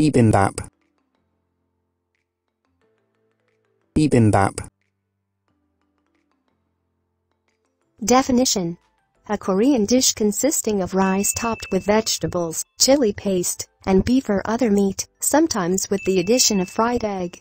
Bibimbap. Bibimbap. Definition: a Korean dish consisting of rice topped with vegetables, chili paste, and beef or other meat, sometimes with the addition of fried egg.